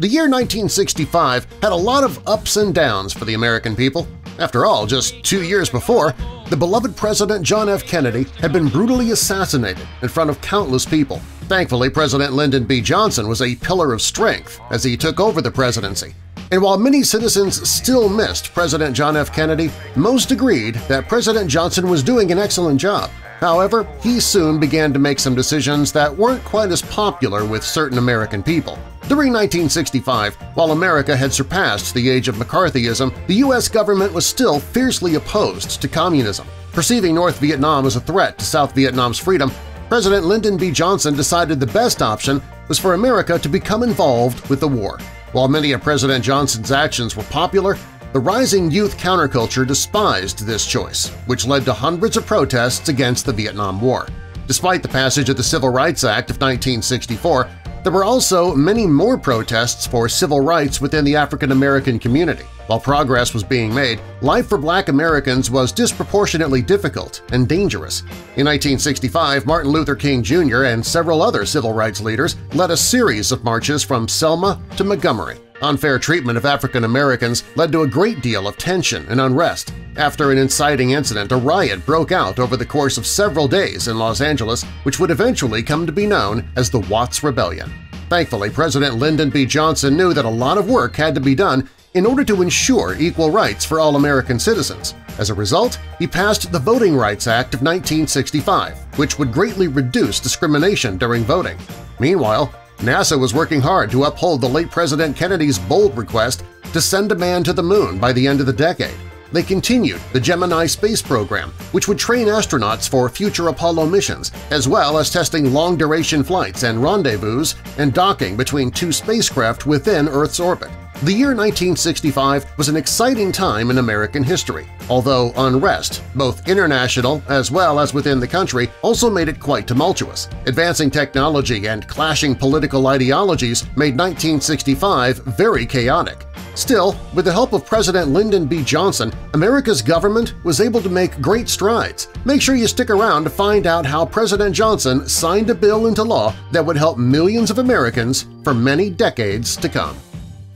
The year 1965 had a lot of ups and downs for the American people. After all, just 2 years before, the beloved President John F. Kennedy had been brutally assassinated in front of countless people. Thankfully, President Lyndon B. Johnson was a pillar of strength as he took over the presidency. And while many citizens still missed President John F. Kennedy, most agreed that President Johnson was doing an excellent job. However, he soon began to make some decisions that weren't quite as popular with certain American people. During 1965, while America had surpassed the age of McCarthyism, the U.S. government was still fiercely opposed to communism. Perceiving North Vietnam as a threat to South Vietnam's freedom, President Lyndon B. Johnson decided the best option was for America to become involved with the war. While many of President Johnson's actions were popular, the rising youth counterculture despised this choice, which led to hundreds of protests against the Vietnam War. Despite the passage of the Civil Rights Act of 1964, there were also many more protests for civil rights within the African-American community. While progress was being made, life for Black Americans was disproportionately difficult and dangerous. In 1965, Martin Luther King Jr. and several other civil rights leaders led a series of marches from Selma to Montgomery. Unfair treatment of African Americans led to a great deal of tension and unrest. After an inciting incident, a riot broke out over the course of several days in Los Angeles, which would eventually come to be known as the Watts Rebellion. Thankfully, President Lyndon B. Johnson knew that a lot of work had to be done in order to ensure equal rights for all American citizens. As a result, he passed the Voting Rights Act of 1965, which would greatly reduce discrimination during voting. Meanwhile, NASA was working hard to uphold the late President Kennedy's bold request to send a man to the moon by the end of the decade. They continued the Gemini space program, which would train astronauts for future Apollo missions, as well as testing long-duration flights and rendezvous and docking between two spacecraft within Earth's orbit. The year 1965 was an exciting time in American history, although unrest, both international as well as within the country, also made it quite tumultuous. Advancing technology and clashing political ideologies made 1965 very chaotic. Still, with the help of President Lyndon B. Johnson, America's government was able to make great strides. Make sure you stick around to find out how President Johnson signed a bill into law that would help millions of Americans for many decades to come.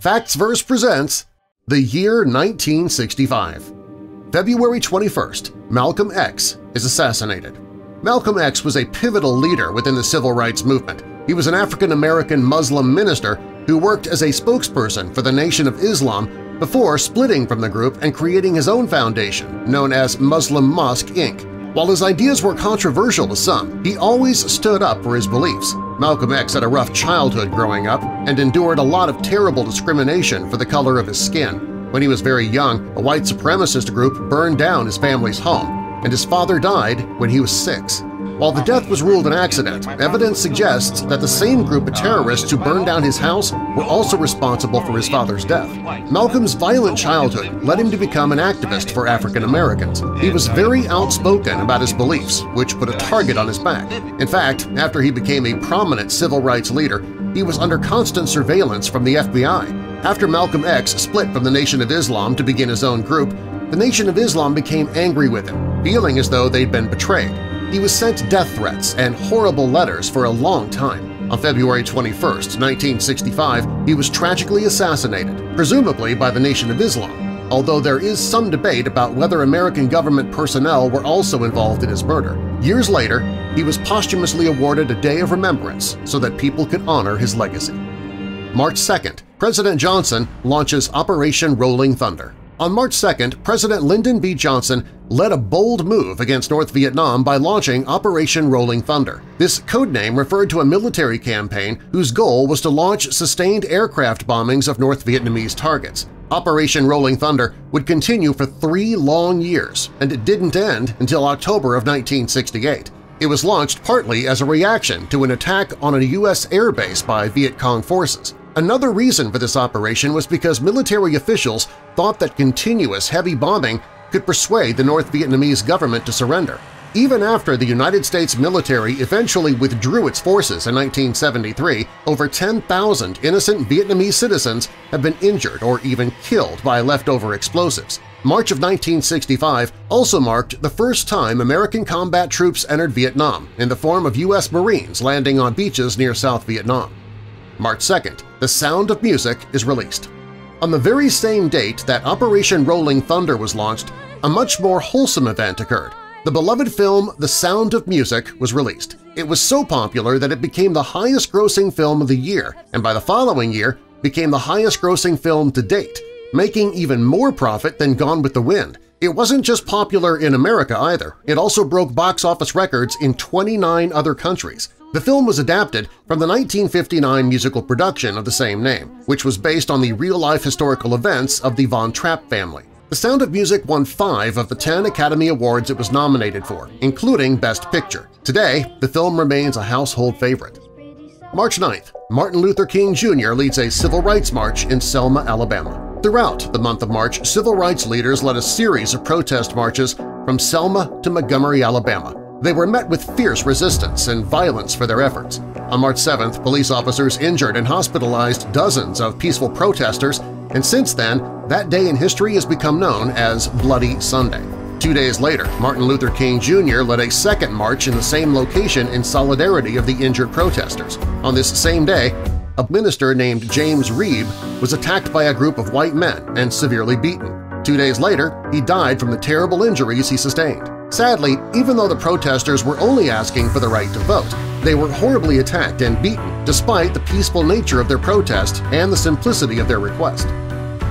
Facts Verse presents The Year 1965. February 21st, Malcolm X is assassinated. Malcolm X was a pivotal leader within the civil rights movement. He was an African-American Muslim minister who worked as a spokesperson for the Nation of Islam before splitting from the group and creating his own foundation known as Muslim Mosque Inc. While his ideas were controversial to some, he always stood up for his beliefs. Malcolm X had a rough childhood growing up and endured a lot of terrible discrimination for the color of his skin. When he was very young, a white supremacist group burned down his family's home, and his father died when he was 6. While the death was ruled an accident, evidence suggests that the same group of terrorists who burned down his house were also responsible for his father's death. Malcolm's violent childhood led him to become an activist for African Americans. He was very outspoken about his beliefs, which put a target on his back. In fact, after he became a prominent civil rights leader, he was under constant surveillance from the FBI. After Malcolm X split from the Nation of Islam to begin his own group, the Nation of Islam became angry with him, feeling as though they'd been betrayed. He was sent death threats and horrible letters for a long time. On February 21, 1965, he was tragically assassinated, presumably by the Nation of Islam, although there is some debate about whether American government personnel were also involved in his murder. Years later, he was posthumously awarded a Day of Remembrance so that people could honor his legacy. March 2nd, President Johnson launches Operation Rolling Thunder. On March 2nd, President Lyndon B. Johnson led a bold move against North Vietnam by launching Operation Rolling Thunder. This codename referred to a military campaign whose goal was to launch sustained aircraft bombings of North Vietnamese targets. Operation Rolling Thunder would continue for 3 long years, and it didn't end until October of 1968. It was launched partly as a reaction to an attack on a U.S. airbase by Viet Cong forces. Another reason for this operation was because military officials thought that continuous heavy bombing could persuade the North Vietnamese government to surrender. Even after the United States military eventually withdrew its forces in 1973, over 10,000 innocent Vietnamese citizens have been injured or even killed by leftover explosives. March of 1965 also marked the first time American combat troops entered Vietnam in the form of U.S. Marines landing on beaches near South Vietnam. March 2nd, The Sound of Music is released. On the very same date that Operation Rolling Thunder was launched, a much more wholesome event occurred. The beloved film The Sound of Music was released. It was so popular that it became the highest-grossing film of the year, and by the following year became the highest-grossing film to date, making even more profit than Gone with the Wind. It wasn't just popular in America either, it also broke box office records in 29 other countries. The film was adapted from the 1959 musical production of the same name, which was based on the real-life historical events of the Von Trapp family. The Sound of Music won 5 of the 10 Academy Awards it was nominated for, including Best Picture. Today, the film remains a household favorite. March 9th, Martin Luther King Jr. leads a civil rights march in Selma, Alabama. Throughout the month of March, civil rights leaders led a series of protest marches from Selma to Montgomery, Alabama. They were met with fierce resistance and violence for their efforts. On March 7th, police officers injured and hospitalized dozens of peaceful protesters, and since then, that day in history has become known as Bloody Sunday. 2 days later, Martin Luther King Jr. led a second march in the same location in solidarity of the injured protesters. On this same day, a minister named James Reeb was attacked by a group of white men and severely beaten. 2 days later, he died from the terrible injuries he sustained. Sadly, even though the protesters were only asking for the right to vote, they were horribly attacked and beaten despite the peaceful nature of their protest and the simplicity of their request.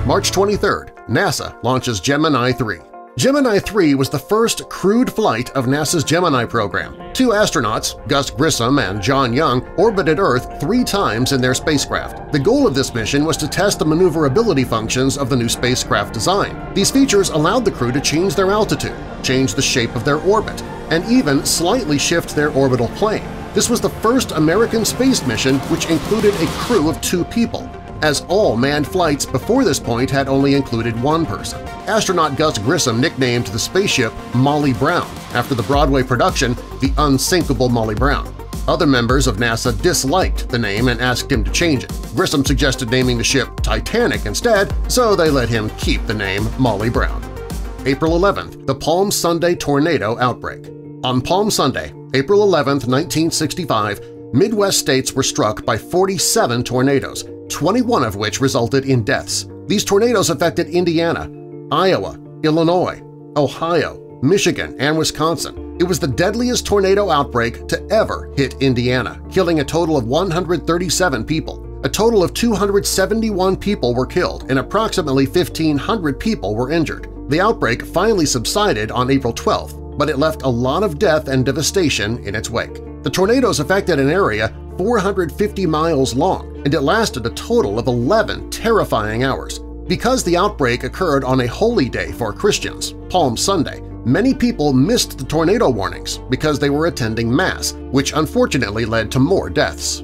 March 23rd, NASA launches Gemini 3. Gemini 3 was the first crewed flight of NASA's Gemini program. 2 astronauts, Gus Grissom and John Young, orbited Earth 3 times in their spacecraft. The goal of this mission was to test the maneuverability functions of the new spacecraft design. These features allowed the crew to change their altitude, change the shape of their orbit, and even slightly shift their orbital plane. This was the first American space mission which included a crew of 2 people, as all manned flights before this point had only included 1 person. Astronaut Gus Grissom nicknamed the spaceship Molly Brown after the Broadway production The Unsinkable Molly Brown. Other members of NASA disliked the name and asked him to change it. Grissom suggested naming the ship Titanic instead, so they let him keep the name Molly Brown. April 11th, the Palm Sunday tornado outbreak. On Palm Sunday, April 11, 1965, Midwest states were struck by 47 tornadoes, 21 of which resulted in deaths. These tornadoes affected Indiana, Iowa, Illinois, Ohio, Michigan, and Wisconsin. It was the deadliest tornado outbreak to ever hit Indiana, killing a total of 137 people. A total of 271 people were killed and approximately 1,500 people were injured. The outbreak finally subsided on April 12, but it left a lot of death and devastation in its wake. The tornadoes affected an area 450 miles long, and it lasted a total of 11 terrifying hours. Because the outbreak occurred on a holy day for Christians, Palm Sunday, many people missed the tornado warnings because they were attending Mass, which unfortunately led to more deaths.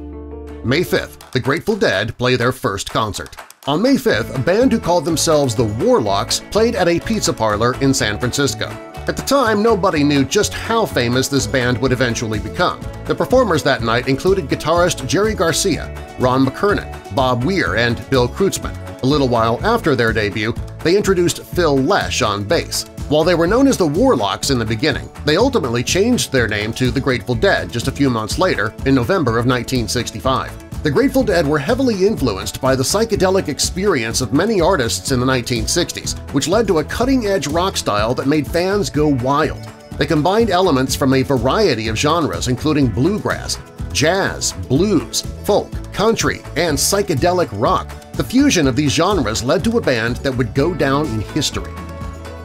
May 5th, the Grateful Dead play their first concert. On May 5th, a band who called themselves the Warlocks played at a pizza parlor in San Francisco. At the time, nobody knew just how famous this band would eventually become. The performers that night included guitarist Jerry Garcia, Ron McKernan, Bob Weir, and Bill Kreutzmann. A little while after their debut, they introduced Phil Lesh on bass. While they were known as the Warlocks in the beginning, they ultimately changed their name to the Grateful Dead just a few months later in November of 1965. The Grateful Dead were heavily influenced by the psychedelic experience of many artists in the 1960s, which led to a cutting-edge rock style that made fans go wild. They combined elements from a variety of genres, including bluegrass, jazz, blues, folk, country, and psychedelic rock. The fusion of these genres led to a band that would go down in history.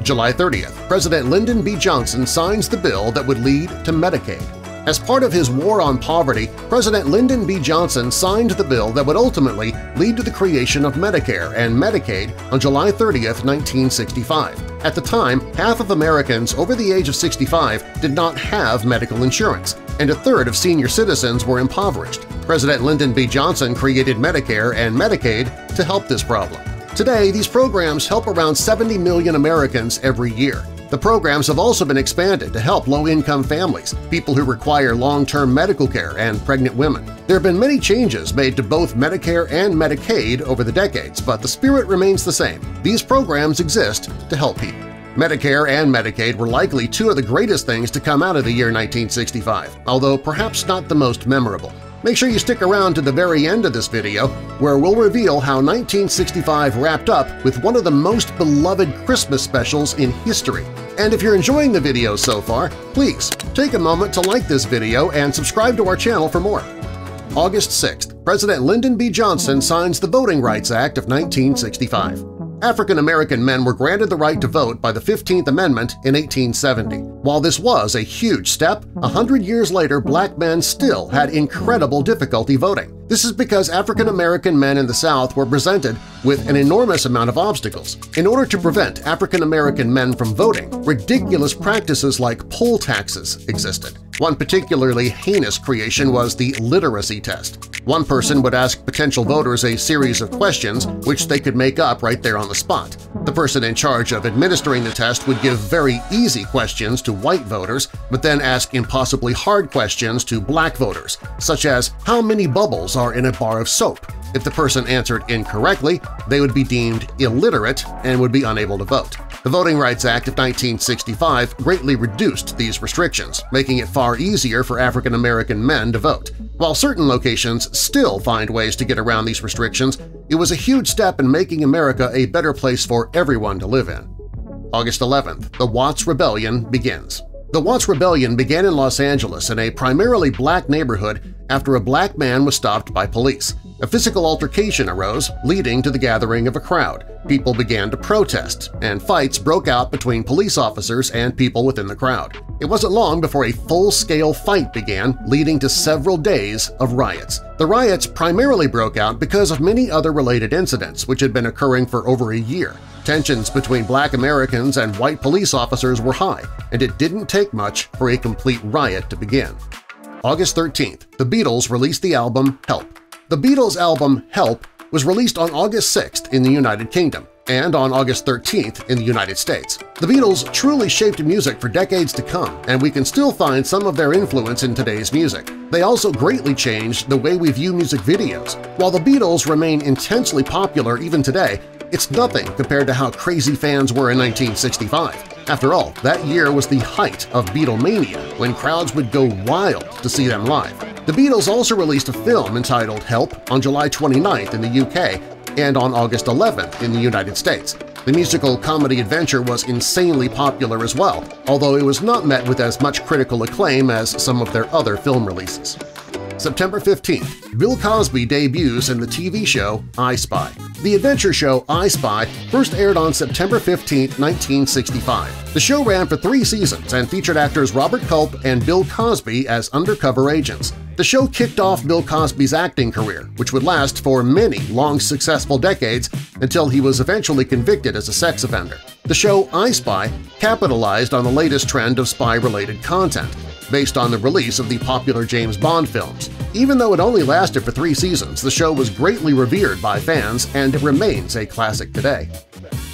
July 30th, President Lyndon B. Johnson signs the bill that would lead to Medicaid. As part of his war on poverty, President Lyndon B. Johnson signed the bill that would ultimately lead to the creation of Medicare and Medicaid on July 30, 1965. At the time, half of Americans over the age of 65 did not have medical insurance, and a third of senior citizens were impoverished. President Lyndon B. Johnson created Medicare and Medicaid to help this problem. Today, these programs help around 70 million Americans every year. The programs have also been expanded to help low-income families, people who require long-term medical care, and pregnant women. There have been many changes made to both Medicare and Medicaid over the decades, but the spirit remains the same. These programs exist to help people. Medicare and Medicaid were likely two of the greatest things to come out of the year 1965, although perhaps not the most memorable. Make sure you stick around to the very end of this video, where we'll reveal how 1965 wrapped up with one of the most beloved Christmas specials in history. And if you're enjoying the video so far, please take a moment to like this video and subscribe to our channel for more. August 6th, President Lyndon B. Johnson signs the Voting Rights Act of 1965. African-American men were granted the right to vote by the 15th Amendment in 1870. While this was a huge step, 100 years later black men still had incredible difficulty voting. This is because African-American men in the South were presented with an enormous amount of obstacles. In order to prevent African-American men from voting, ridiculous practices like poll taxes existed. One particularly heinous creation was the literacy test. One person would ask potential voters a series of questions which they could make up right there on the spot. The person in charge of administering the test would give very easy questions to white voters, but then ask impossibly hard questions to black voters, such as how many bubbles are in a bar of soap. If the person answered incorrectly, they would be deemed illiterate and would be unable to vote. The Voting Rights Act of 1965 greatly reduced these restrictions, making it far easier for African-American men to vote. While certain locations still find ways to get around these restrictions, it was a huge step in making America a better place for everyone to live in. August 11th, the Watts Rebellion begins. The Watts Rebellion began in Los Angeles in a primarily black neighborhood after a black man was stopped by police. A physical altercation arose, leading to the gathering of a crowd. People began to protest, and fights broke out between police officers and people within the crowd. It wasn't long before a full-scale fight began, leading to several days of riots. The riots primarily broke out because of many other related incidents which had been occurring for over a year. Tensions between black Americans and white police officers were high, and it didn't take much for a complete riot to begin. August 13th, the Beatles released the album Help. The Beatles' album Help was released on August 6th in the United Kingdom and on August 13th in the United States. The Beatles truly shaped music for decades to come, and we can still find some of their influence in today's music. They also greatly changed the way we view music videos. While the Beatles remain intensely popular even today, it's nothing compared to how crazy fans were in 1965. After all, that year was the height of Beatlemania, when crowds would go wild to see them live. The Beatles also released a film entitled Help on July 29th in the UK and on August 11th in the United States. The musical comedy adventure was insanely popular as well, although it was not met with as much critical acclaim as some of their other film releases. September 15th, Bill Cosby debuts in the TV show I Spy. The adventure show I Spy first aired on September 15, 1965. The show ran for 3 seasons and featured actors Robert Culp and Bill Cosby as undercover agents. The show kicked off Bill Cosby's acting career, which would last for many long successful decades until he was eventually convicted as a sex offender. The show I Spy capitalized on the latest trend of spy-related content, based on the release of the popular James Bond films. Even though it only lasted for 3 seasons, the show was greatly revered by fans and it remains a classic today.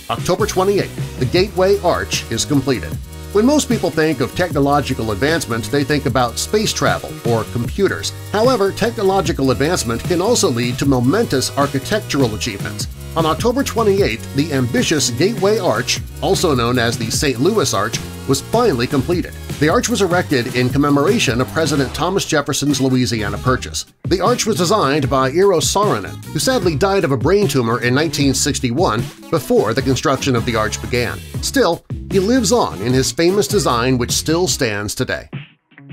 October 28th, the Gateway Arch is completed. When most people think of technological advancement, they think about space travel or computers. However, technological advancement can also lead to momentous architectural achievements. On October 28th, the ambitious Gateway Arch, also known as the St. Louis Arch, was finally completed. The arch was erected in commemoration of President Thomas Jefferson's Louisiana Purchase. The arch was designed by Eero Saarinen, who sadly died of a brain tumor in 1961 before the construction of the arch began. Still, he lives on in his famous design which still stands today.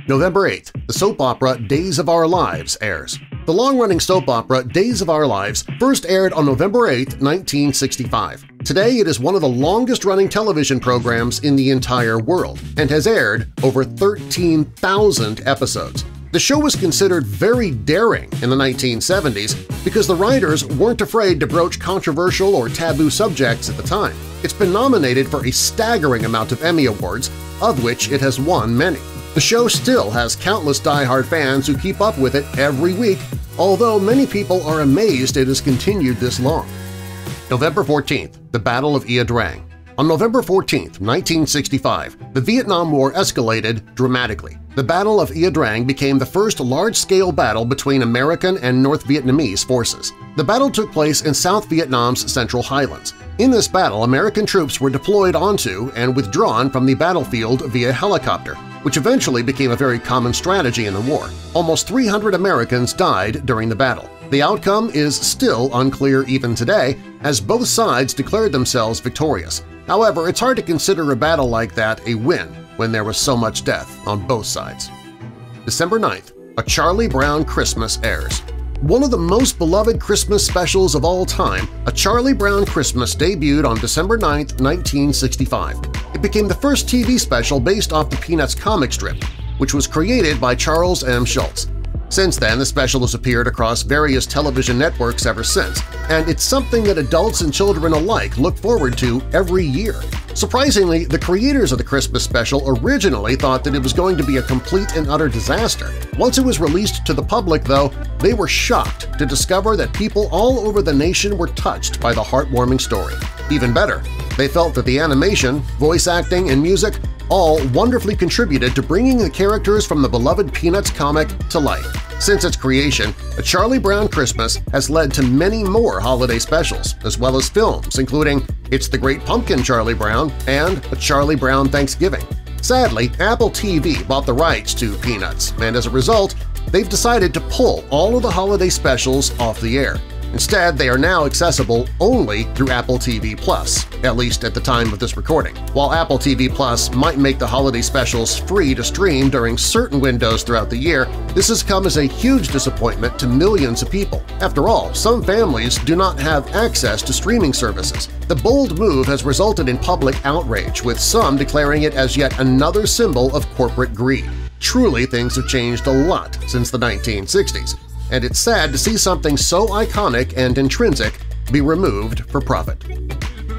November 8th, the soap opera Days of Our Lives airs. The long-running soap opera Days of Our Lives first aired on November 8, 1965. Today it is one of the longest-running television programs in the entire world and has aired over 13,000 episodes. The show was considered very daring in the 1970s because the writers weren't afraid to broach controversial or taboo subjects at the time. It's been nominated for a staggering amount of Emmy Awards, of which it has won many. The show still has countless die-hard fans who keep up with it every week, although many people are amazed it has continued this long. November 14th, the Battle of Ia Drang. On November 14, 1965, the Vietnam War escalated dramatically. The Battle of Ia Drang became the first large-scale battle between American and North Vietnamese forces. The battle took place in South Vietnam's Central Highlands. In this battle, American troops were deployed onto and withdrawn from the battlefield via helicopter. which eventually became a very common strategy in the war. Almost 300 Americans died during the battle. The outcome is still unclear even today, as both sides declared themselves victorious. However, it's hard to consider a battle like that a win when there was so much death on both sides. December 9th, A Charlie Brown Christmas airs. One of the most beloved Christmas specials of all time, A Charlie Brown Christmas debuted on December 9, 1965. It became the first TV special based off the Peanuts comic strip, which was created by Charles M. Schulz. Since then, the special has appeared across various television networks ever since, and it's something that adults and children alike look forward to every year. Surprisingly, the creators of the Christmas special originally thought that it was going to be a complete and utter disaster. Once it was released to the public, though, they were shocked to discover that people all over the nation were touched by the heartwarming story. Even better, they felt that the animation, voice acting, and music all wonderfully contributed to bringing the characters from the beloved Peanuts comic to life. Since its creation, A Charlie Brown Christmas has led to many more holiday specials, as well as films, including It's the Great Pumpkin Charlie Brown and A Charlie Brown Thanksgiving. Sadly, Apple TV bought the rights to Peanuts, and as a result, they've decided to pull all of the holiday specials off the air. Instead, they are now accessible only through Apple TV Plus, at least at the time of this recording. While Apple TV Plus might make the holiday specials free to stream during certain windows throughout the year, this has come as a huge disappointment to millions of people. After all, some families do not have access to streaming services. The bold move has resulted in public outrage, with some declaring it as yet another symbol of corporate greed. Truly, things have changed a lot since the 1960s. And it's sad to see something so iconic and intrinsic be removed for profit.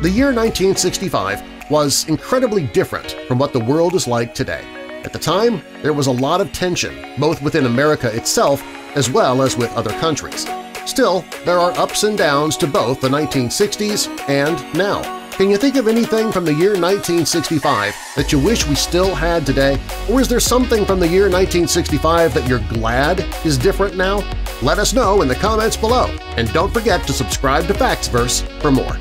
The year 1965 was incredibly different from what the world is like today. At the time, there was a lot of tension, both within America itself as well as with other countries. Still, there are ups and downs to both the 1960s and now. Can you think of anything from the year 1965 that you wish we still had today? Or is there something from the year 1965 that you're glad is different now? Let us know in the comments below, and don't forget to subscribe to Facts Verse for more.